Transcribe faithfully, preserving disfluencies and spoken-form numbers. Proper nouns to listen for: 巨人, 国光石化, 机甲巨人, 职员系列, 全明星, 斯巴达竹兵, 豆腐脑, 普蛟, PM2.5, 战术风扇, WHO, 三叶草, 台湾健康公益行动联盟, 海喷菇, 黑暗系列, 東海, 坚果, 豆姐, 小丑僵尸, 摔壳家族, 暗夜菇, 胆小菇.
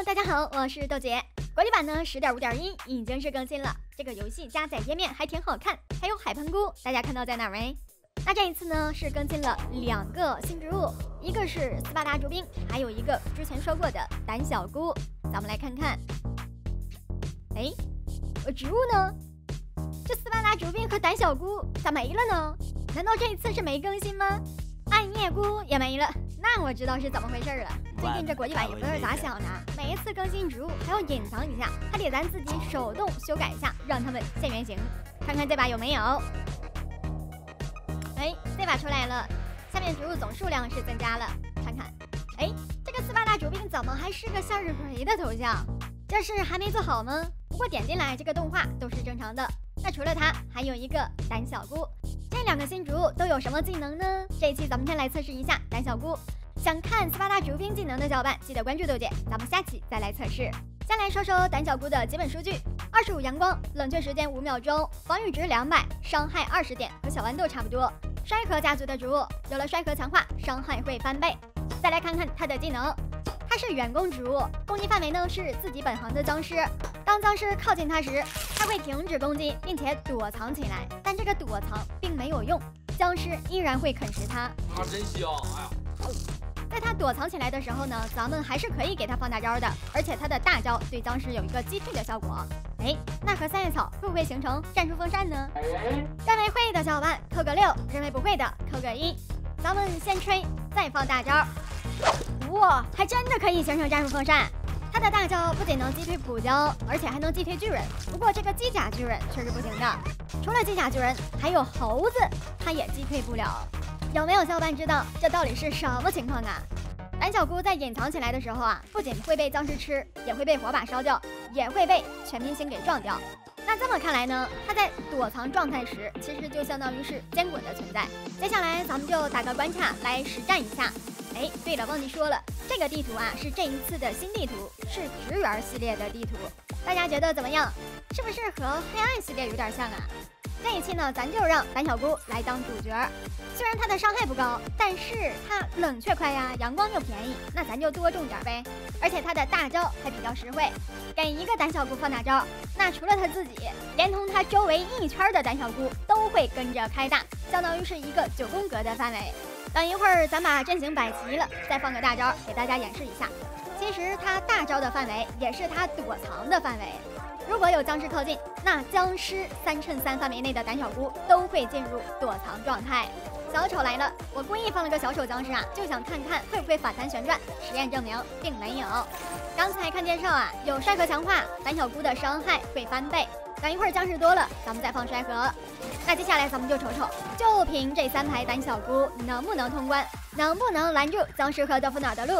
Hello， 大家好，我是豆姐。国际版呢 十点五点一 已经是更新了，这个游戏加载页面还挺好看，还有海喷菇，大家看到在哪没？那这一次呢是更新了两个新植物，一个是斯巴达竹兵，还有一个之前说过的胆小菇。咱们来看看，哎，植物呢？这斯巴达竹兵和胆小菇咋没了呢？难道这一次是没更新吗？暗夜菇也没了，那我知道是怎么回事了。最近这国际版也不知道咋想的，每一次更新植物还要隐藏一下，还得咱自己手动修改一下，让他们现原形。看看这把有没有？哎，这把出来了，下面植物总数量是增加了。看看，哎，这个斯巴达竹兵怎么还是个向日葵的头像？这是还没做好吗？不过点进来这个动画都是正常的。那除了它，还有一个胆小菇。这两个新植物都有什么技能呢？这一期咱们先来测试一下胆小菇。想看斯巴达竹兵技能的小伙伴，记得关注豆姐，咱们下期再来测试。先来说说胆小菇的基本数据：二十五阳光，冷却时间五秒钟，防御值两百，伤害二十点，和小豌豆差不多。摔壳家族的植物，有了摔壳强化，伤害会翻倍。再来看看它的技能，它是远攻植物，攻击范围呢是自己本行的僵尸。当僵尸靠近它时，它会停止攻击，并且躲藏起来，但这个躲藏并没有用，僵尸依然会啃食它。啊，真香！哎呀，在它躲藏起来的时候呢，咱们还是可以给它放大招的，而且它的大招对僵尸有一个击退的效果。哎，那和三叶草会不会形成战术风扇呢？认为会的小伙伴扣个六，认为不会的扣个一。咱们先吹，再放大招。哇，还真的可以形成战术风扇。它的大招不仅能击退普蛟，而且还能击退巨人。不过这个机甲巨人却是不行的，除了机甲巨人，还有猴子，它也击退不了。有没有小伙伴知道这到底是什么情况啊？胆小菇在隐藏起来的时候啊，不仅会被僵尸吃，也会被火把烧掉，也会被全明星给撞掉。那这么看来呢，它在躲藏状态时，其实就相当于是坚果的存在。接下来咱们就打个关卡来实战一下。哎，对了，忘记说了，这个地图啊是这一次的新地图，是职员系列的地图，大家觉得怎么样？是不是和黑暗系列有点像啊？这一期呢，咱就让胆小菇来当主角。虽然它的伤害不高，但是它冷却快呀，阳光又便宜，那咱就多种点呗。而且它的大招还比较实惠，给一个胆小菇放大招，那除了它自己，连同它周围一圈的胆小菇都会跟着开大，相当于是一个九宫格的范围。等一会儿咱把阵型摆齐了，再放个大招给大家演示一下。其实它大招的范围也是它躲藏的范围，如果有僵尸靠近，那僵尸三乘三范围内的胆小菇都会进入躲藏状态。小丑来了，我故意放了个小丑僵尸啊，就想看看会不会反弹旋转，实验证明并没有。刚才看介绍啊，有摔壳强化，胆小菇的伤害会翻倍。等一会儿僵尸多了，咱们再放摔壳。那接下来咱们就瞅瞅，就凭这三排胆小菇能不能通关，能不能拦住僵尸和豆腐脑的路。